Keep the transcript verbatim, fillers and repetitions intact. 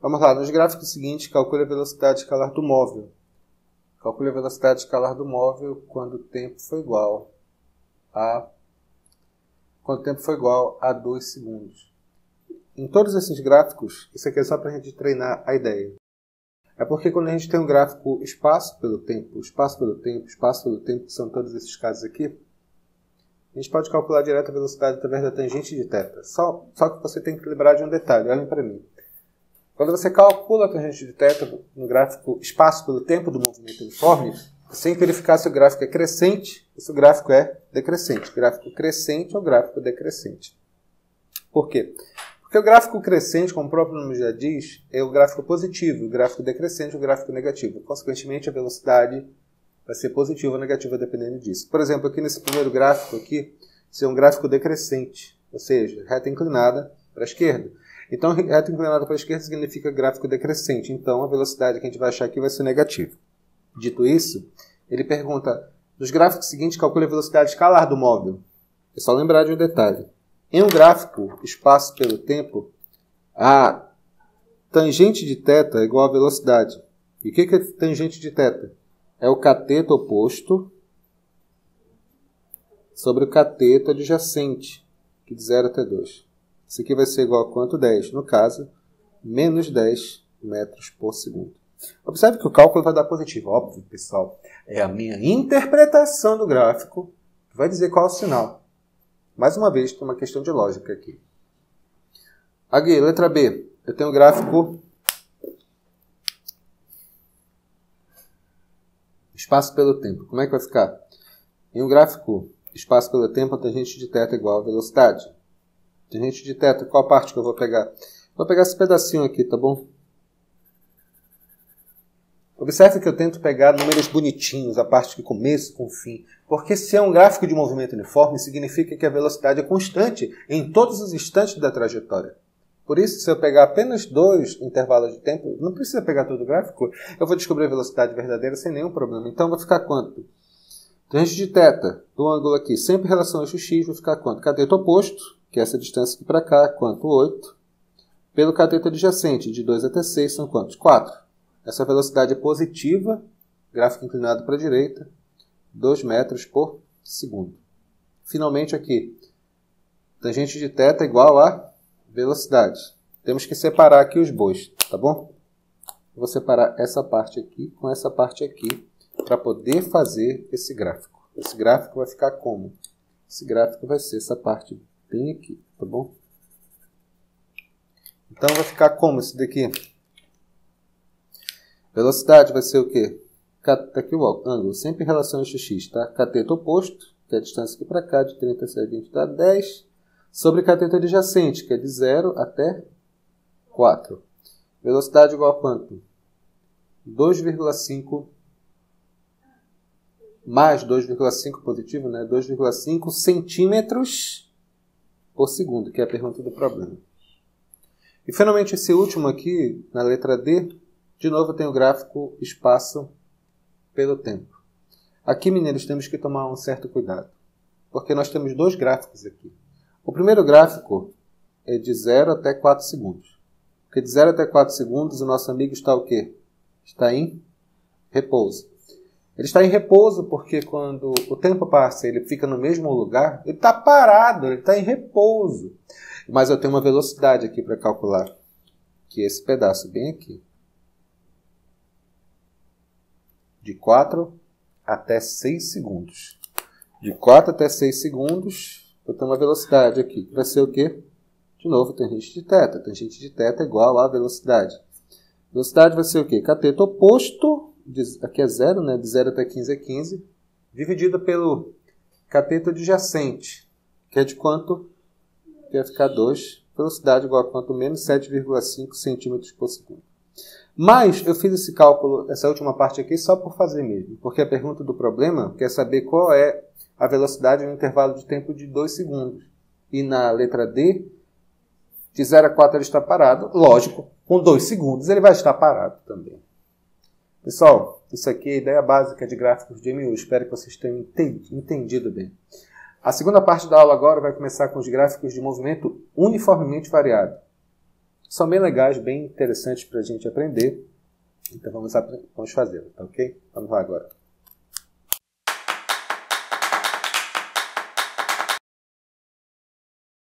Vamos lá, nos gráficos seguintes, calcule a velocidade escalar do móvel. Calcule a velocidade escalar do móvel quando o tempo foi igual a... Quando o tempo foi igual a dois segundos. Em todos esses gráficos, isso aqui é só para a gente treinar a ideia. É porque quando a gente tem um gráfico espaço pelo tempo, espaço pelo tempo, espaço pelo tempo, que são todos esses casos aqui, a gente pode calcular direto a velocidade através da tangente de θ. Só, só que você tem que lembrar de um detalhe, olhem para mim. Quando você calcula a tangente de θ no gráfico espaço pelo tempo do movimento uniforme, sem verificar se o gráfico é crescente ou se o gráfico é decrescente. Gráfico crescente ou gráfico decrescente. Por quê? Porque o gráfico crescente, como o próprio nome já diz, é o gráfico positivo, o gráfico decrescente é o gráfico negativo. Consequentemente, a velocidade vai ser positiva ou negativa dependendo disso. Por exemplo, aqui nesse primeiro gráfico aqui, isso é um gráfico decrescente, ou seja, reta inclinada para a esquerda. Então, reta inclinada para a esquerda significa gráfico decrescente. Então, a velocidade que a gente vai achar aqui vai ser negativa. Dito isso, ele pergunta, nos gráficos seguintes, calcule a velocidade escalar do móvel. É só lembrar de um detalhe. Em um gráfico, espaço pelo tempo, a tangente de θ é igual a velocidade. E o que é tangente de θ? É o cateto oposto sobre o cateto adjacente, que de zero até dois. Isso aqui vai ser igual a quanto? dez. No caso, menos dez metros por segundo. Observe que o cálculo vai dar positivo. Óbvio, pessoal, é a minha interpretação do gráfico que vai dizer qual é o sinal. Mais uma vez, tem uma questão de lógica aqui. Aqui, letra B. Eu tenho um gráfico espaço pelo tempo. Como é que vai ficar? Em um gráfico espaço pelo tempo, a tangente de θ é igual a velocidade. Tangente de θ, qual parte que eu vou pegar? Vou pegar esse pedacinho aqui, tá bom? Observe que eu tento pegar números bonitinhos, a parte que começa com o fim. Porque se é um gráfico de movimento uniforme, significa que a velocidade é constante em todos os instantes da trajetória. Por isso, se eu pegar apenas dois intervalos de tempo, não precisa pegar todo o gráfico, eu vou descobrir a velocidade verdadeira sem nenhum problema. Então, vai ficar quanto? Tangente de θ do ângulo aqui, sempre em relação a x, vai ficar quanto? Cateto oposto, que é essa distância aqui para cá, quanto? oito. Pelo cateto adjacente, de dois até seis, são quantos? quatro. Essa velocidade é positiva, gráfico inclinado para a direita, dois metros por segundo. Finalmente aqui, tangente de θ igual a velocidade. Temos que separar aqui os bois, tá bom? Vou separar essa parte aqui com essa parte aqui para poder fazer esse gráfico. Esse gráfico vai ficar como? Esse gráfico vai ser essa parte bem aqui, tá bom? Então vai ficar como esse daqui? Velocidade vai ser o quê? Está aqui o ângulo, sempre em relação a x, tá? Cateto oposto, que é a distância aqui para cá, de trinta a vinte dá dez, sobre cateto adjacente, que é de zero até quatro. Velocidade igual a quanto? dois vírgula cinco mais dois vírgula cinco positivo, né? dois vírgula cinco centímetros por segundo, que é a pergunta do problema. E finalmente esse último aqui, na letra D, de novo tem o gráfico espaço pelo tempo. Aqui, mineiros, temos que tomar um certo cuidado, porque nós temos dois gráficos aqui. O primeiro gráfico é de zero até quatro segundos. Porque de zero até quatro segundos o nosso amigo está o quê? Está em repouso. Ele está em repouso porque quando o tempo passa ele fica no mesmo lugar, ele está parado, ele está em repouso. Mas eu tenho uma velocidade aqui para calcular, que é esse pedaço bem aqui. De quatro até seis segundos. De quatro até seis segundos, eu tenho uma velocidade aqui, que vai ser o quê? De novo, tangente de θ. Tangente de θ é igual à velocidade. Velocidade vai ser o quê? Cateto oposto, aqui é zero, né? De zero até quinze é quinze, dividido pelo cateto adjacente, que é de quanto? Que vai ficar dois. Velocidade igual a quanto? Menos sete vírgula cinco centímetros por segundo. Mas eu fiz esse cálculo, essa última parte aqui, só por fazer mesmo. Porque a pergunta do problema quer saber qual é a velocidade no intervalo de tempo de dois segundos. E na letra D, de zero a quatro ele está parado. Lógico, com dois segundos ele vai estar parado também. Pessoal, isso aqui é a ideia básica de gráficos de M U V. Espero que vocês tenham entendido bem. A segunda parte da aula agora vai começar com os gráficos de movimento uniformemente variado. são bem legais, bem interessantes para a gente aprender. Então vamos, vamos fazê-lo, tá ok? Vamos lá agora.